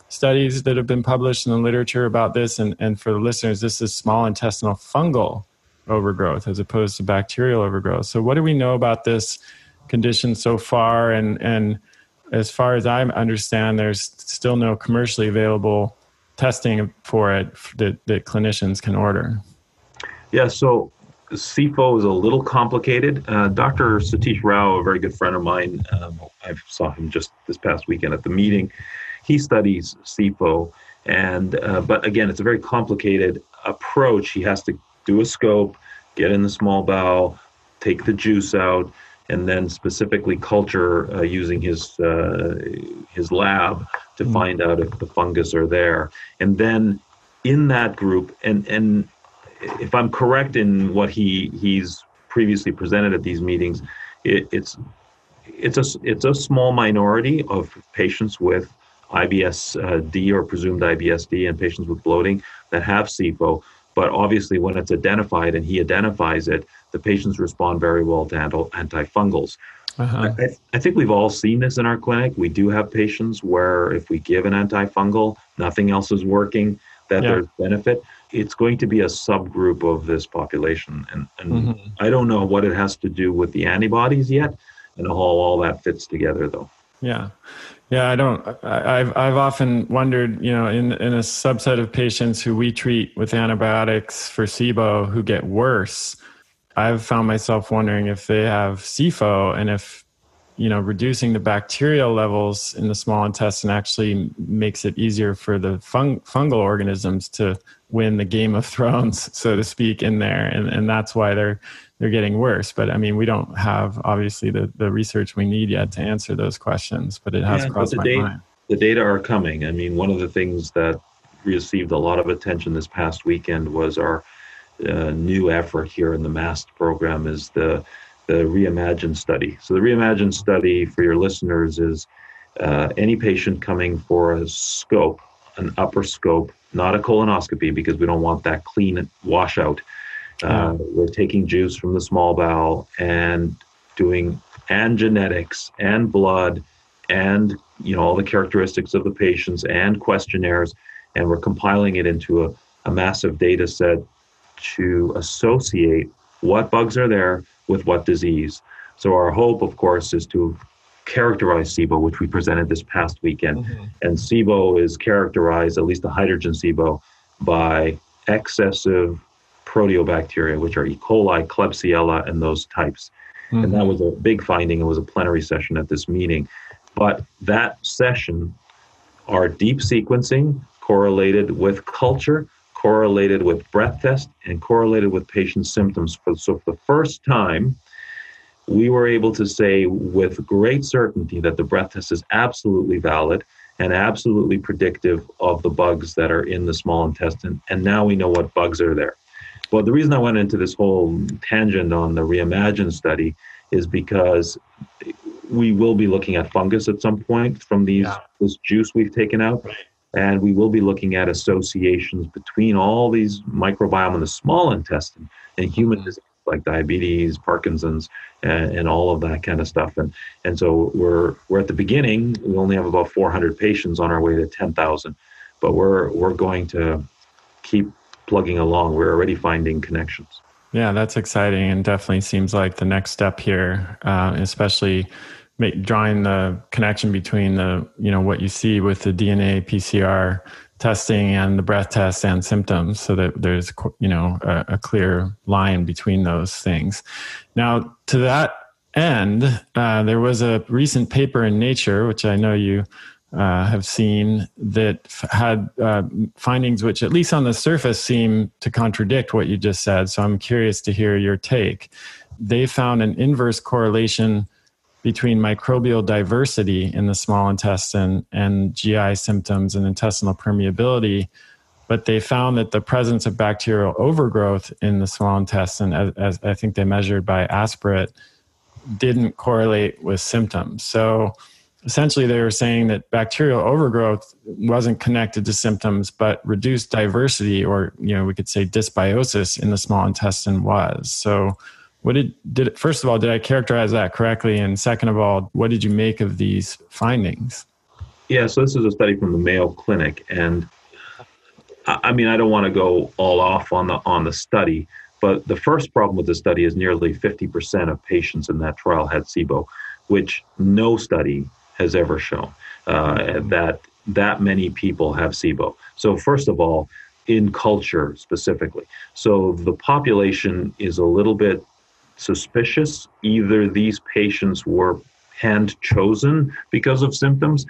studies that have been published in the literature about this. And for the listeners, this is small intestinal fungal overgrowth as opposed to bacterial overgrowth. So what do we know about this condition so far? And as far as I understand, there's still no commercially available testing for it that clinicians can order. Yeah, so SIFO is a little complicated. Dr. Satish Rao, a very good friend of mine, I saw him just this past weekend at the meeting. He studies SIFO, but again, it's a very complicated approach. He has to do a scope, get in the small bowel, take the juice out, and then specifically culture using his lab to find out if the fungus are there. And then in that group, and if I'm correct in what he's previously presented at these meetings, it's a small minority of patients with IBS-D or presumed IBS-D and patients with bloating that have SIFO. But obviously, when it's identified and he identifies it, the patients respond very well to antifungals. Uh-huh. I think we've all seen this in our clinic. We do have patients where if we give an antifungal, nothing else is working, that there's benefit. It's going to be a subgroup of this population. And I don't know what it has to do with the antibodies yet and how all that fits together, though. Yeah. I've often wondered, in a subset of patients who we treat with antibiotics for SIBO who get worse, I've found myself wondering if they have SIFO and if, reducing the bacterial levels in the small intestine actually makes it easier for the fungal organisms to win the Game of Thrones, so to speak, in there. And that's why they're getting worse. But I mean, we don't have obviously the research we need yet to answer those questions, but it has crossed my mind. The data are coming. I mean, one of the things that received a lot of attention this past weekend was our new effort here in the MAST program is the Reimagine Study. So the Reimagine Study for your listeners is any patient coming for a scope, an upper scope, not a colonoscopy because we don't want that clean washout. We're taking juice from the small bowel and doing genetics and blood and all the characteristics of the patients and questionnaires, and we're compiling it into a massive data set to associate what bugs are there with what disease. So our hope, of course, is to characterize SIBO, which we presented this past weekend. Mm-hmm. And SIBO is characterized, at least the hydrogen SIBO, by excessive proteobacteria, which are E. coli, Klebsiella, and those types. Mm-hmm. And that was a big finding. It was a plenary session at this meeting. But that session, our deep sequencing correlated with culture, correlated with breath test, and correlated with patient symptoms. So for the first time, we were able to say with great certainty that the breath test is absolutely valid and absolutely predictive of the bugs that are in the small intestine. And now we know what bugs are there. But the reason I went into this whole tangent on the Reimagine Study is because we will be looking at fungus at some point from this juice we've taken out. Right. And we will be looking at associations between all these microbiome in the small intestine and human disease like diabetes, Parkinson's, and all of that kind of stuff. And so we're at the beginning. We only have about 400 patients on our way to 10,000, but we're going to keep plugging along. We're already finding connections. Yeah, that's exciting, and definitely seems like the next step here, especially drawing the connection between the what you see with the DNA PCR testing and the breath test and symptoms, so that there's a clear line between those things. Now, to that end, there was a recent paper in Nature, which I know you have seen, that had findings which, at least on the surface, seem to contradict what you just said. So I'm curious to hear your take. They found an inverse correlation between microbial diversity in the small intestine and GI symptoms and intestinal permeability, but they found that the presence of bacterial overgrowth in the small intestine, as I think they measured by aspirate, didn't correlate with symptoms. So essentially they were saying that bacterial overgrowth wasn't connected to symptoms, but reduced diversity, or we could say dysbiosis, in the small intestine was. So what first of all, did I characterize that correctly? And second of all, what did you make of these findings? Yeah, so this is a study from the Mayo Clinic, and I mean, I don't want to go all off on the study, but the first problem with the study is nearly 50% of patients in that trial had SIBO, which no study has ever shown that many people have SIBO. So first of all, in culture specifically, so the population is a little bit suspicious. Either these patients were hand chosen because of symptoms,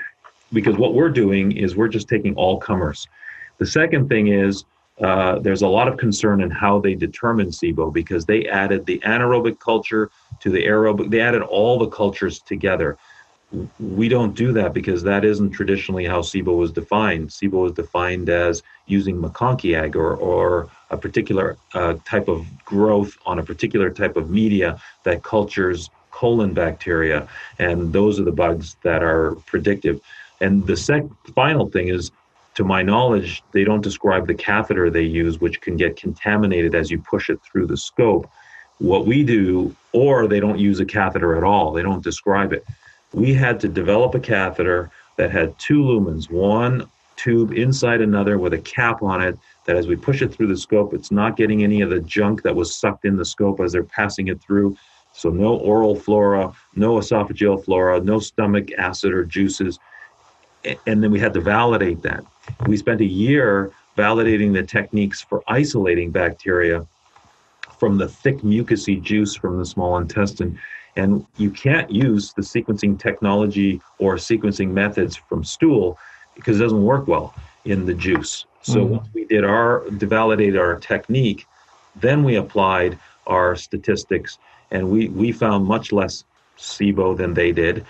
because what we're doing is we're just taking all comers. The second thing is there's a lot of concern in how they determine SIBO, because they added the anaerobic culture to the aerobic, they added all the cultures together. We don't do that because that isn't traditionally how SIBO was defined. SIBO was defined as using McConkie egg or a particular type of growth on a particular type of media that cultures colon bacteria. And those are the bugs that are predictive. And the final thing is, to my knowledge, they don't describe the catheter they use, which can get contaminated as you push it through the scope. What we do, or they don't use a catheter at all. They don't describe it. We had to develop a catheter that had two lumens, one tube inside another with a cap on it, that as we push it through the scope, it's not getting any of the junk that was sucked in the scope as they're passing it through. So no oral flora, no esophageal flora, no stomach acid or juices. And then we had to validate that. We spent a year validating the techniques for isolating bacteria from the thick mucousy juice from the small intestine. And you can't use the sequencing technology or sequencing methods from stool because it doesn't work well in the juice. So once we did validated our technique, then we applied our statistics, and we found much less SIBO than they did.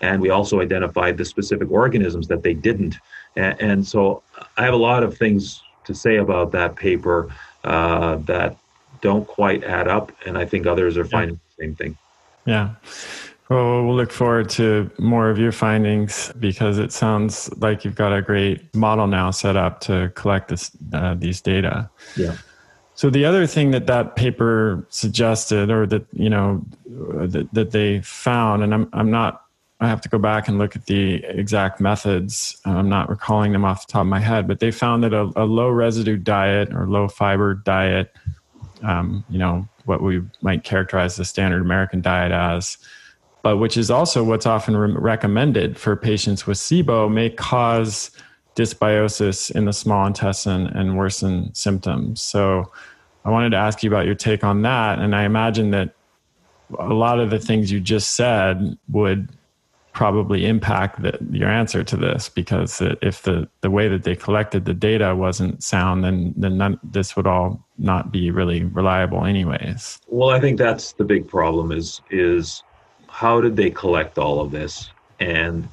And we also identified the specific organisms that they didn't. And so I have a lot of things to say about that paper that don't quite add up. And I think others are finding the same thing. Yeah. Well, we'll look forward to more of your findings because it sounds like you've got a great model now set up to collect this, these data. Yeah. So the other thing that paper suggested, or that, you know, that they found, and I have to go back and look at the exact methods. I'm not recalling them off the top of my head, but they found that a low residue diet or low fiber diet, you know, what we might characterize the standard American diet as, but which is also what's often recommended for patients with SIBO, may cause dysbiosis in the small intestine and worsen symptoms. So I wanted to ask you about your take on that. And I imagine that a lot of the things you just said would probably impact your answer to this, because if the way that they collected the data wasn't sound, then this would all not be really reliable anyways. Well, I think that's the big problem is how did they collect all of this? And,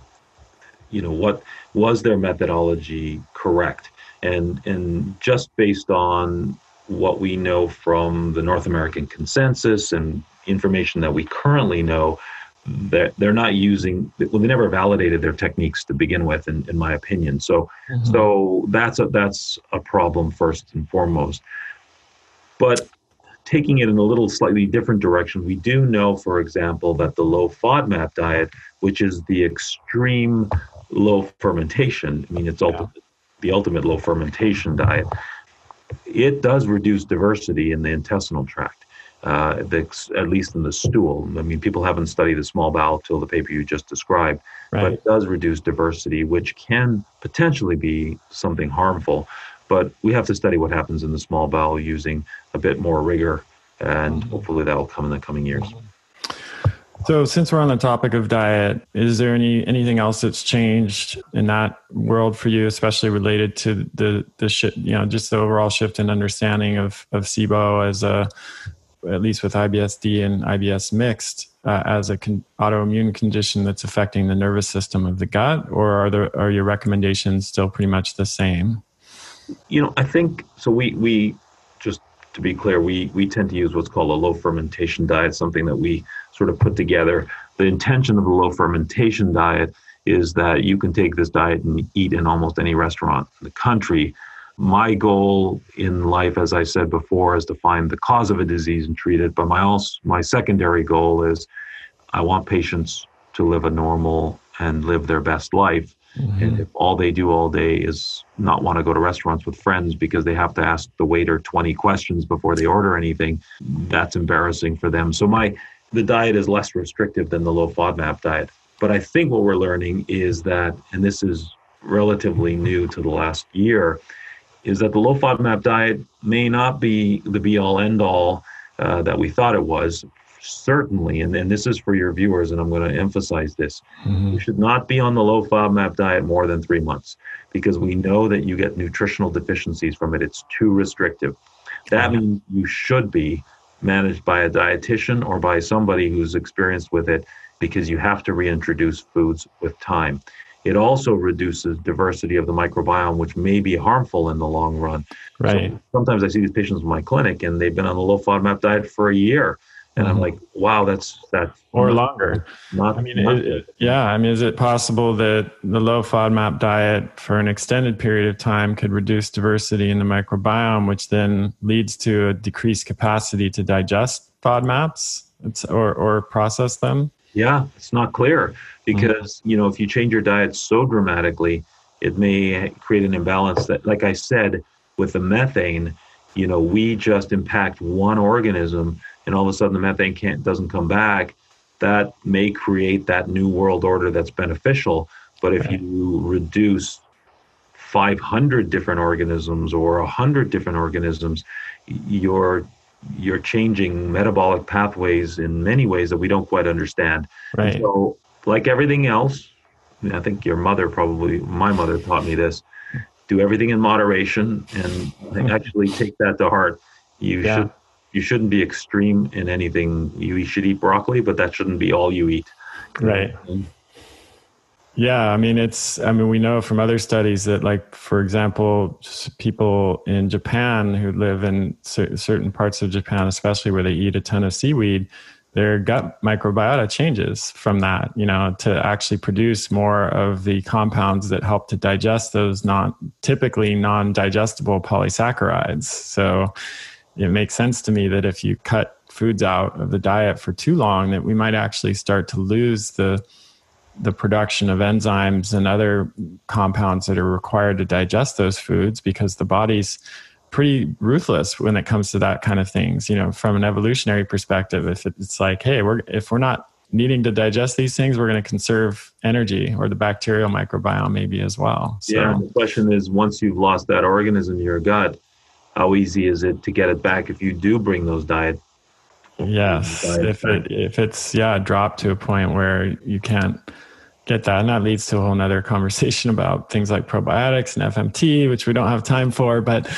you know, what was their methodology correct? And just based on what we know from the North American consensus and information that we currently know, they're not using, well, they never validated their techniques to begin with, in my opinion. So so that's a problem first and foremost. But taking it in a little slightly different direction, we do know, for example, that the low FODMAP diet, which is the extreme low fermentation, I mean, it's the ultimate low fermentation diet, it does reduce diversity in the intestinal tract. At least in the stool. I mean, people haven't studied the small bowel till the paper you just described, but it does reduce diversity, which can potentially be something harmful. But we have to study what happens in the small bowel using a bit more rigor, and hopefully that will come in the coming years. So since we're on the topic of diet, is there anything else that's changed in that world for you, especially related to just the overall shift in understanding of SIBO as a, at least with IBS-D and IBS mixed, as a autoimmune condition that's affecting the nervous system of the gut? Or are your recommendations still pretty much the same? You know, I think, so we just to be clear, we tend to use what's called a low fermentation diet, something that we sort of put together. The intention of the low fermentation diet is that you can take this diet and eat in almost any restaurant in the country. My goal in life, as I said before, is to find the cause of a disease and treat it. But my secondary goal is I want patients to live a normal and live their best life. Mm-hmm. And if all they do all day is not want to go to restaurants with friends because they have to ask the waiter 20 questions before they order anything, that's embarrassing for them. So the diet is less restrictive than the low FODMAP diet. But I think what we're learning is that, and this is relatively new to the last year, is that the low FODMAP diet may not be the be-all, end-all that we thought it was, certainly. And this is for your viewers, and I'm going to emphasize this. Mm-hmm. You should not be on the low FODMAP diet more than 3 months, because we know that you get nutritional deficiencies from it. It's too restrictive. That means you should be managed by a dietitian or by somebody who's experienced with it, because you have to reintroduce foods with time. It also reduces diversity of the microbiome, which may be harmful in the long run. Right. So sometimes I see these patients in my clinic, and they've been on the low FODMAP diet for a year, and I'm like, "Wow, that's or longer." Is it possible that the low FODMAP diet for an extended period of time could reduce diversity in the microbiome, which then leads to a decreased capacity to digest FODMAPs or process them? Yeah, it's not clear because, you know, if you change your diet so dramatically, it may create an imbalance that, like I said, with the methane, you know, we just impact one organism and all of a sudden the methane doesn't come back, that may create that new world order that's beneficial. But if you reduce 500 different organisms or 100 different organisms, you're changing metabolic pathways in many ways that we don't quite understand. Right. And so, like everything else, I think your mother probably, my mother taught me this, do everything in moderation, and I actually take that to heart. You shouldn't be extreme in anything. You should eat broccoli, but that shouldn't be all you eat. Right. Yeah. I mean, we know from other studies that, like, for example, people in Japan who live in certain parts of Japan, especially where they eat a ton of seaweed, their gut microbiota changes from that, to actually produce more of the compounds that help to digest those non-digestible polysaccharides. So it makes sense to me that if you cut foods out of the diet for too long, that we might actually start to lose the production of enzymes and other compounds that are required to digest those foods, because the body's pretty ruthless when it comes to that kind of things. From an evolutionary perspective, if it's like, hey, if we're not needing to digest these things, we're going to conserve energy, or the bacterial microbiome maybe as well. So, yeah, the question is, once you've lost that organism in your gut, how easy is it to get it back if you do bring those diet? Yes, if it's dropped to a point where you can't get that. And that leads to a whole nother conversation about things like probiotics and FMT, which we don't have time for. But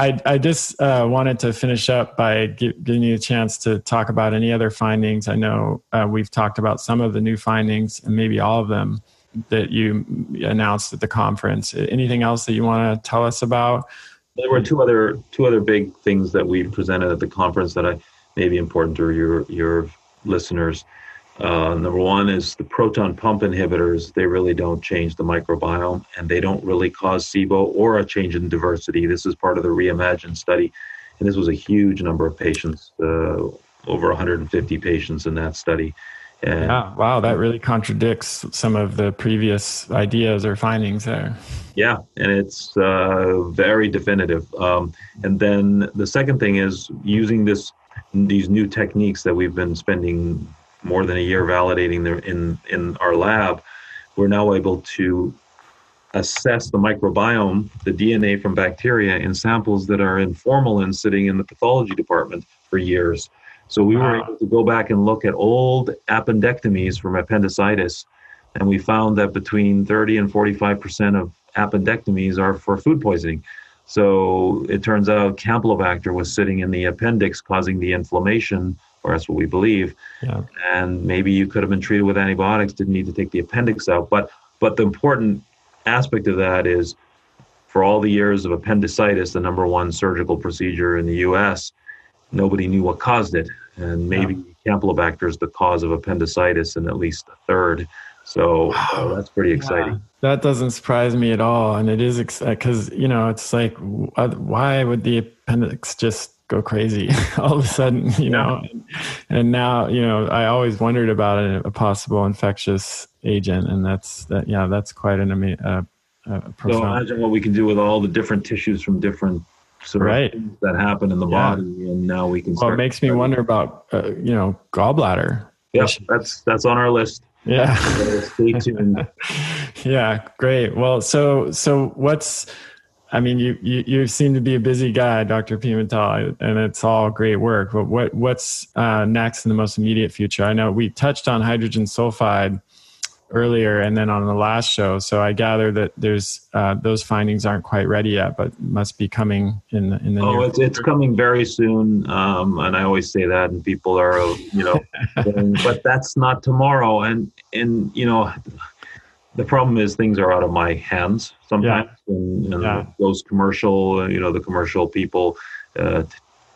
I just wanted to finish up by giving you a chance to talk about any other findings. I know we've talked about some of the new findings and maybe all of them that you announced at the conference. Anything else that you want to tell us about? There were two other big things that we presented at the conference that may be important to your listeners. Number one is the proton pump inhibitors. They really don't change the microbiome, and they don't really cause SIBO or a change in diversity. This is part of the Reimagine Study, and this was a huge number of patients, over 150 patients in that study. And wow, that really contradicts some of the previous ideas or findings there. Yeah, and it's very definitive. And then the second thing is using these new techniques that we've been spending more than a year validating in our lab. We're now able to assess the microbiome, the DNA from bacteria, in samples that are in formalin sitting in the pathology department for years. So we were able to go back and look at old appendectomies from appendicitis, and we found that between 30 and 45% of appendectomies are for food poisoning. So it turns out Campylobacter was sitting in the appendix causing the inflammation, or that's what we believe. Yeah. And maybe you could have been treated with antibiotics, didn't need to take the appendix out. But the important aspect of that is, for all the years of appendicitis, the number one surgical procedure in the U.S., nobody knew what caused it. And maybe Campylobacter is the cause of appendicitis in at least a third. So that's pretty exciting. Yeah, that doesn't surprise me at all. And it is because, it's like, why would the appendix just go crazy all of a sudden, and now, I always wondered about a possible infectious agent, and that's quite an profound. So imagine what we can do with all the different tissues from different things that happen in the body, and now we can. Well, it makes me wonder about, gallbladder. Yeah, that's on our list. Yeah. Stay tuned. Yeah, great. Well, so what's, you seem to be a busy guy, Dr. Pimentel, and it's all great work. But what's next in the most immediate future? I know we touched on hydrogen sulfide earlier, and then on the last show. So I gather that there's those findings aren't quite ready yet, but must be coming in the near future. It's coming very soon, and I always say that, and people are, but that's not tomorrow, and the problem is things are out of my hands sometimes, those commercial, the commercial people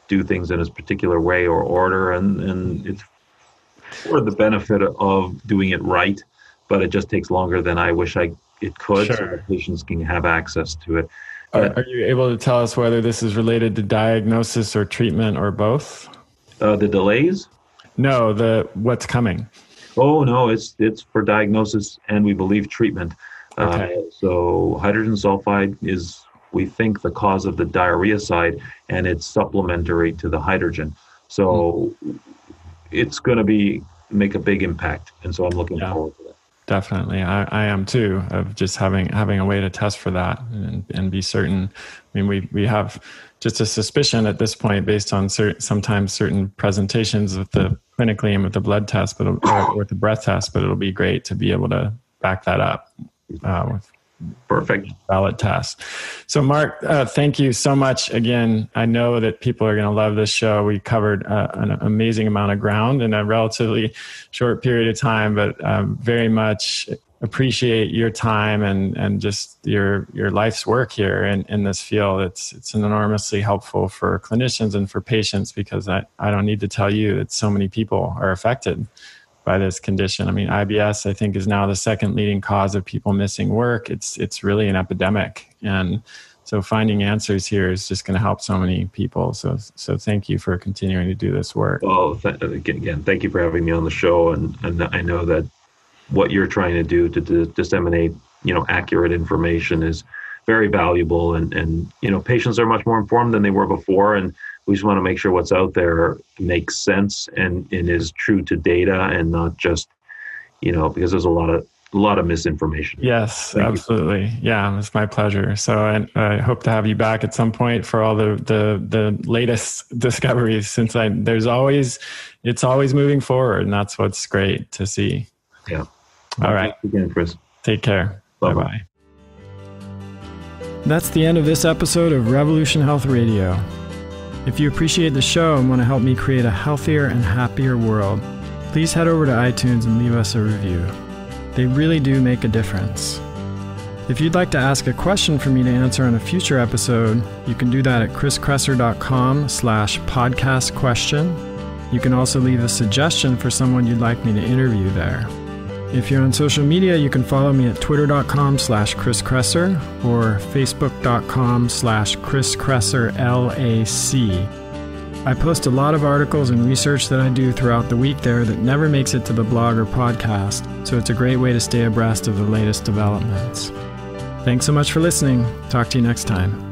do things in a particular way or order, and it's for the benefit of doing it right, but it just takes longer than I wish it could, sure, so that patients can have access to it. Are you able to tell us whether this is related to diagnosis or treatment or both? The delays? No, what's coming. Oh, no, it's for diagnosis and we believe treatment. Okay. So hydrogen sulfide is, we think, the cause of the diarrhea side, and it's supplementary to the hydrogen. So it's going to make a big impact. And so I'm looking forward to that. Definitely. I am too, of just having a way to test for that and be certain. I mean, we have just a suspicion at this point based on sometimes certain presentations with the clinically and with the blood test, but with the breath test, but it'll be great to be able to back that up with perfect valid test. So Mark, thank you so much again. I know that people are going to love this show. We covered an amazing amount of ground in a relatively short period of time, but very much appreciate your time and just your life's work here in this field. It's enormously helpful for clinicians and for patients, because I don't need to tell you that so many people are affected by this condition. I mean, IBS, I think, is now the second leading cause of people missing work. It's really an epidemic. And so finding answers here is just going to help so many people. So thank you for continuing to do this work. Well, again, thank you for having me on the show. And I know that what you're trying to do to disseminate, accurate information is very valuable. And patients are much more informed than they were before. And we just want to make sure what's out there makes sense and is true to data, and not just, because there's a lot of misinformation. Yes, absolutely. Yeah, it's my pleasure. So I hope to have you back at some point for all the latest discoveries, since it's always moving forward, and that's what's great to see. Yeah. All right. Thanks again, Chris. Take care. Bye-bye. That's the end of this episode of Revolution Health Radio. If you appreciate the show and want to help me create a healthier and happier world, please head over to iTunes and leave us a review. They really do make a difference. If you'd like to ask a question for me to answer on a future episode, you can do that at chriskresser.com/podcast question. You can also leave a suggestion for someone you'd like me to interview there. If you're on social media, you can follow me at twitter.com/Chris Kresser or facebook.com/Chris Kresser LAC. I post a lot of articles and research that I do throughout the week there that never makes it to the blog or podcast, so it's a great way to stay abreast of the latest developments. Thanks so much for listening. Talk to you next time.